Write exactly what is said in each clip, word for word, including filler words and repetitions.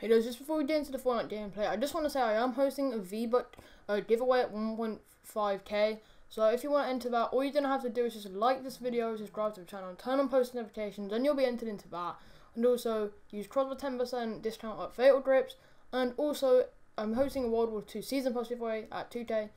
Hey guys, just before we get into the Fortnite gameplay, I just want to say I am hosting a V-Buck uh, giveaway at one point five K. So if you want to enter that, all you're going to have to do is just like this video, subscribe to the channel, turn on post notifications, and you'll be entered into that. And also, use CroZ with ten percent discount at Fatal Grips. And also, I'm hosting a World War Two Season Pass giveaway at two K.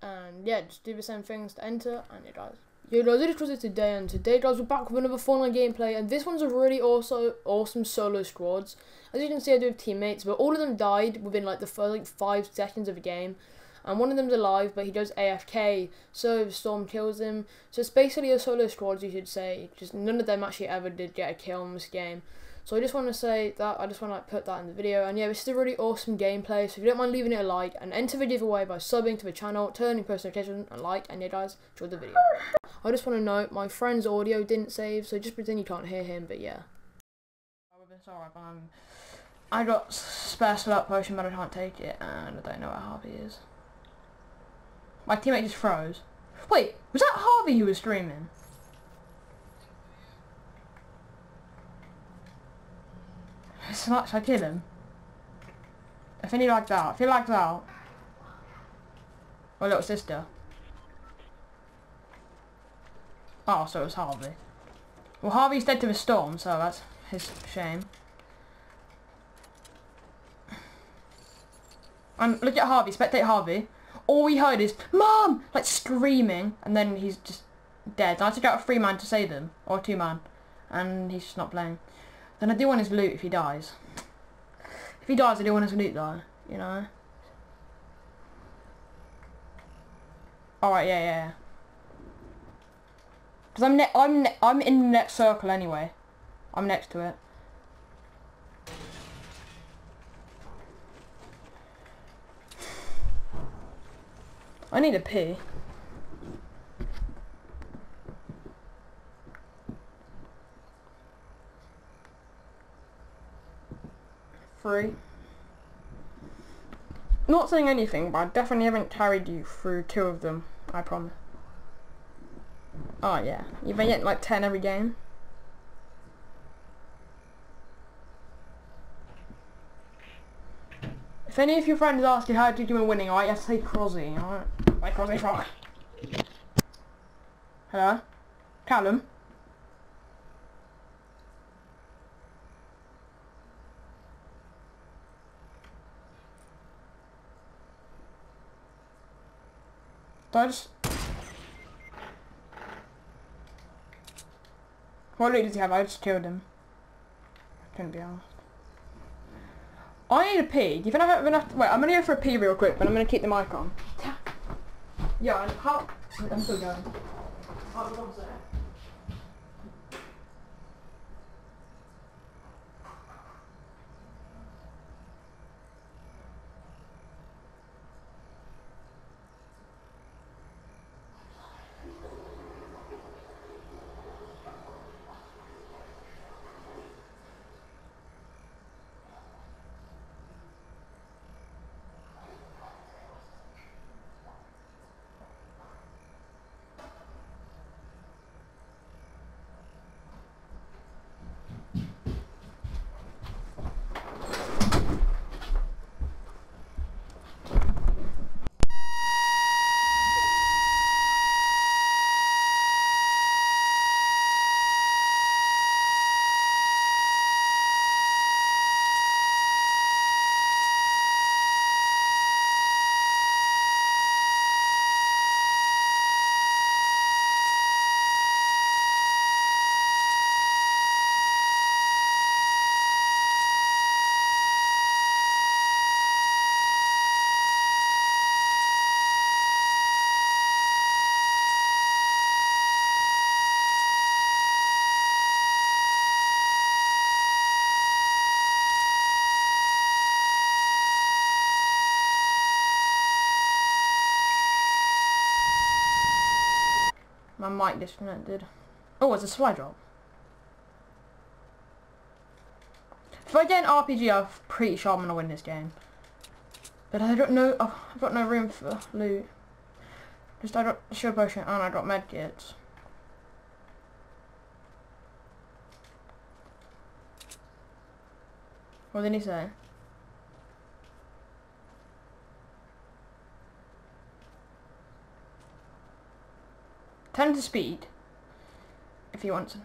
And yeah, just do the same things to enter, and it does. Yo guys, it is CroZ today, and today guys we're back with another Fortnite gameplay, and this one's a really also awesome solo squads. As you can see, I do have teammates, but all of them died within like the first like five seconds of the game, and one of them's alive, but he goes A F K, so Storm kills him. So it's basically a solo squad, you should say. Just none of them actually ever did get a kill in this game. So I just want to say that, I just want to like put that in the video, and yeah, this is a really awesome gameplay, so if you don't mind leaving it a like, and enter the giveaway by subbing to the channel, turning post notifications, and like, and yeah guys, enjoy the video. I just want to note, my friend's audio didn't save, so just pretend you can't hear him, but yeah. I got spare slurp potion, but I can't take it, and I don't know where Harvey is. My teammate just froze. Wait, was that Harvey who was streaming? Snatch, so I kill him. If he lags out, if he lags out. My little sister. Oh, so it was Harvey. Well, Harvey's dead to the storm, so that's his shame. And look at Harvey, spectate Harvey. All we heard is, Mom! Like screaming, and then he's just dead. I had to get a three man to save him, or a two man, and he's just not playing. Then I do want his loot if he dies. If he dies, I do want his loot though, you know? Alright, yeah, yeah, yeah. Because I'm, ne I'm, ne I'm in the next circle anyway. I'm next to it. I need a pee. Free. Not saying anything, but I definitely haven't carried you through two of them, I promise. Oh yeah, you've been getting like ten every game. If any of your friends ask you how did you win winning, alright, you have to say CroZ, alright? Like CroZ Frog. Hello? Callum? I just... What loot does he have? I just killed him. I couldn't be honest. I need a pee. Do you think I have enough? To... Wait, I'm gonna go for a pee real quick, but I'm gonna keep the mic on. Yeah, and how? I'm still going. Hold on a second. My mic disconnected. Oh, it's a supply drop. If I get an R P G, I'm pretty sure I'm gonna win this game. But I don't know. Oh, I've got no room for loot. Just I got shield potion and I got med kits. What did he say? ten to speed if he wants.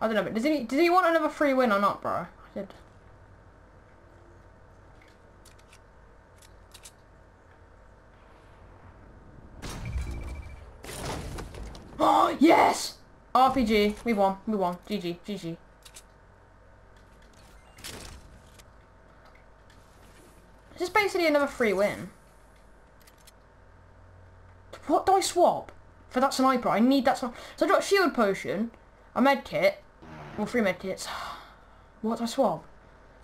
I don't know, but does he does he want another free win or not, bro? I did. Oh yes! R P G, we won, we won. G G, G G. This is basically another free win. What do I swap for that sniper? I need that sniper. So I got a shield potion, a med kit. Well, three med kits. What do I swap?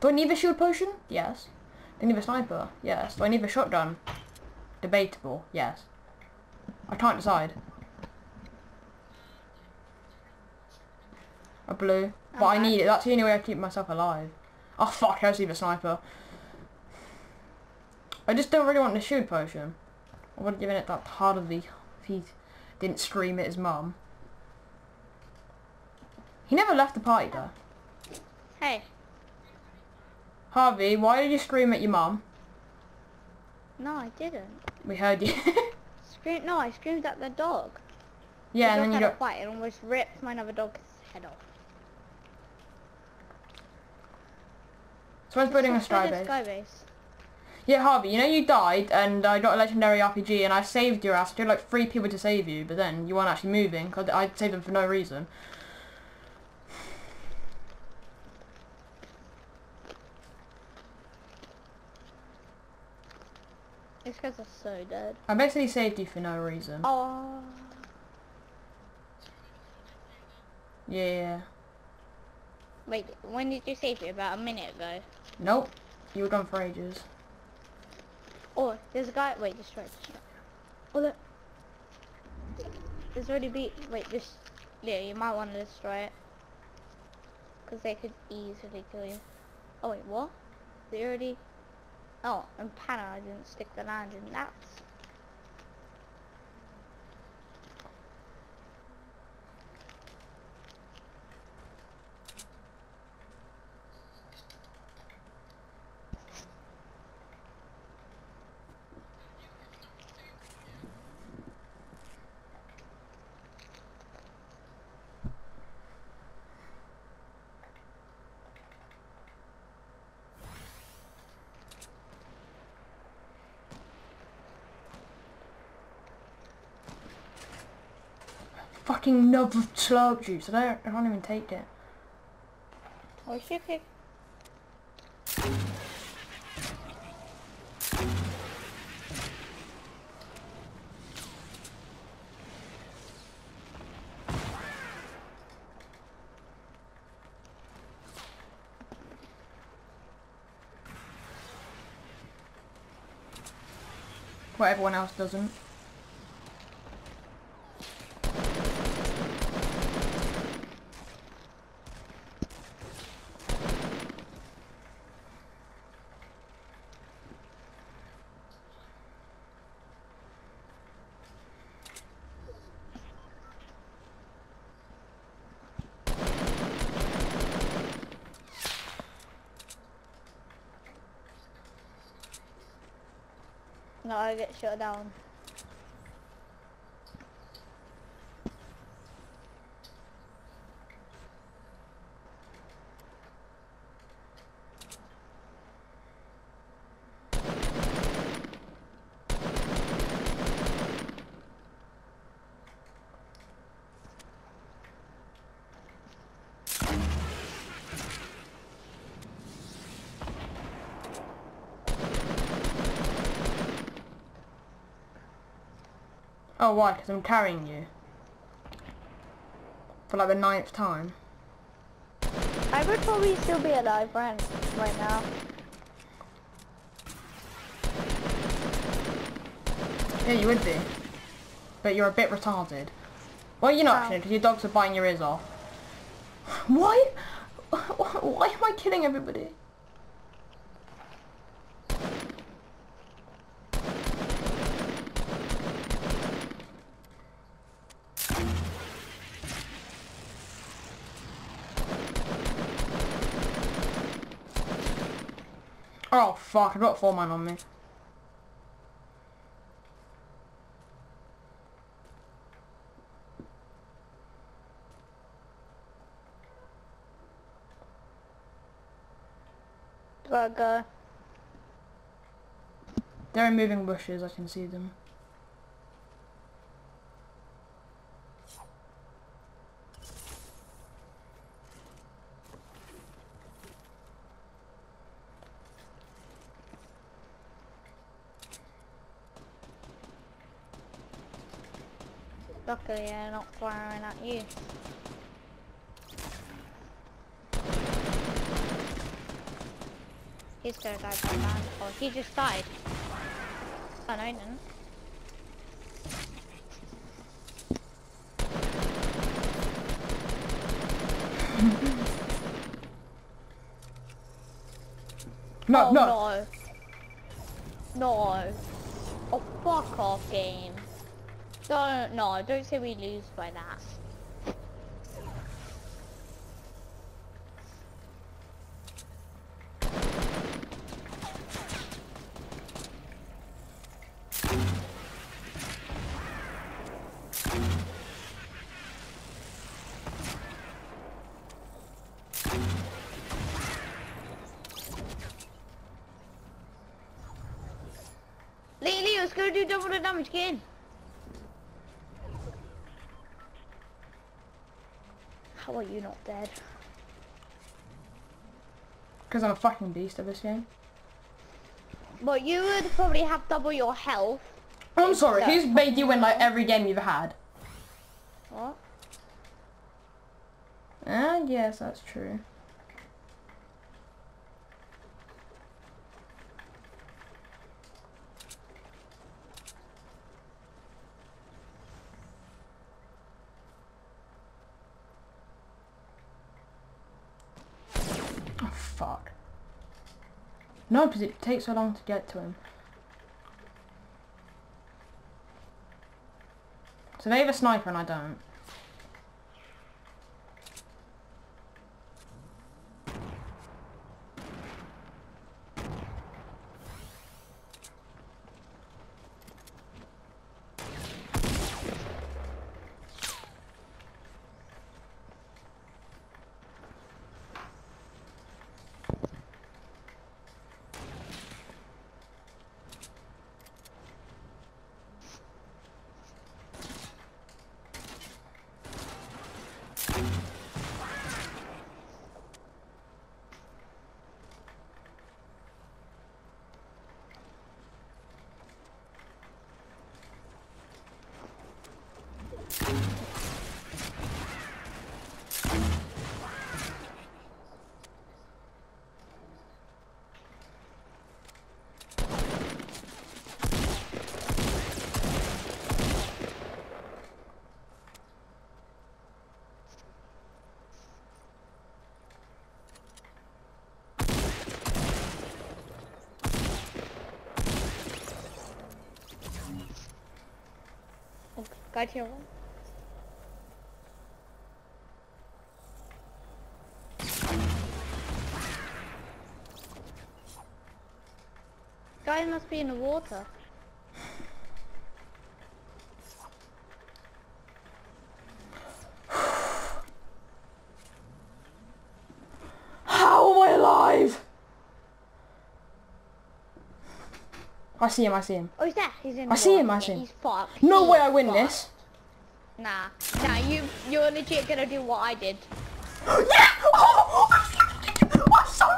Do I need the shield potion? Yes. Do I need the sniper? Yes. Do I need the shotgun? Debatable. Yes. I can't decide. A blue. But okay. I need it. That's the only way I keep myself alive. Oh fuck, I see the sniper. I just don't really want the shield potion. I wouldn't give it that part of the... if he didn't scream at his mum. He never left the party though. Hey. Harvey, why did you scream at your mum? No, I didn't. We heard you. Scream? No, I screamed at the dog. Yeah, the and dog then you had got... a fight and almost ripped my other dog's head off. So I was building a sky base. sky base. Yeah, Harvey, you know you died and I uh, got a legendary R P G and I saved your ass. I had like three people to save you, but then you weren't actually moving because I saved them for no reason. These guys are so dead. I basically saved you for no reason. Oh. Yeah. Wait, when did you save me? About a minute ago? Nope. You were gone for ages. Oh, there's a guy. Wait, destroy. Oh look, there's already beat. Wait, this. Yeah, you might want to destroy it, cause they could easily kill you. Oh wait, what? They already. Oh, and Panna, I didn't stick the landing. That's. Fucking knob of slurp juice. I don't. I can't even take it. Oh shit! Okay. What everyone else doesn't. No, I get shut down. Oh, why? Because I'm carrying you. For like the ninth time. I would probably still be alive right, right now. Yeah, you would be. But you're a bit retarded. Well, you're not, because your dogs are biting your ears off. Why? Why am I killing everybody? Oh fuck, I got a four man on me. Do I go? They're moving bushes, I can see them. Luckily they're not firing at you. He's gonna die by land, or he just died. Oh, no, he didn't. No, oh, no. No. No. Oh, fuck off, game. Don't, no, don't say we lose by that. It's gonna do double the damage again. How are you not dead? Because I'm a fucking beast at this game. But you would probably have double your health. I'm sorry, who's made you win like every game you've had? What? Ah, yes, that's true. Fuck. No, because it takes so long to get to him. So they have a sniper and I don't. Got here one. Guy must be in the water. How am I alive? I see him, I see him. Oh, he's there. He's in the I see him, I see him. He's fucked. No way I win this. Nah. Nah, you, you're legit gonna do what I did. Yeah! Oh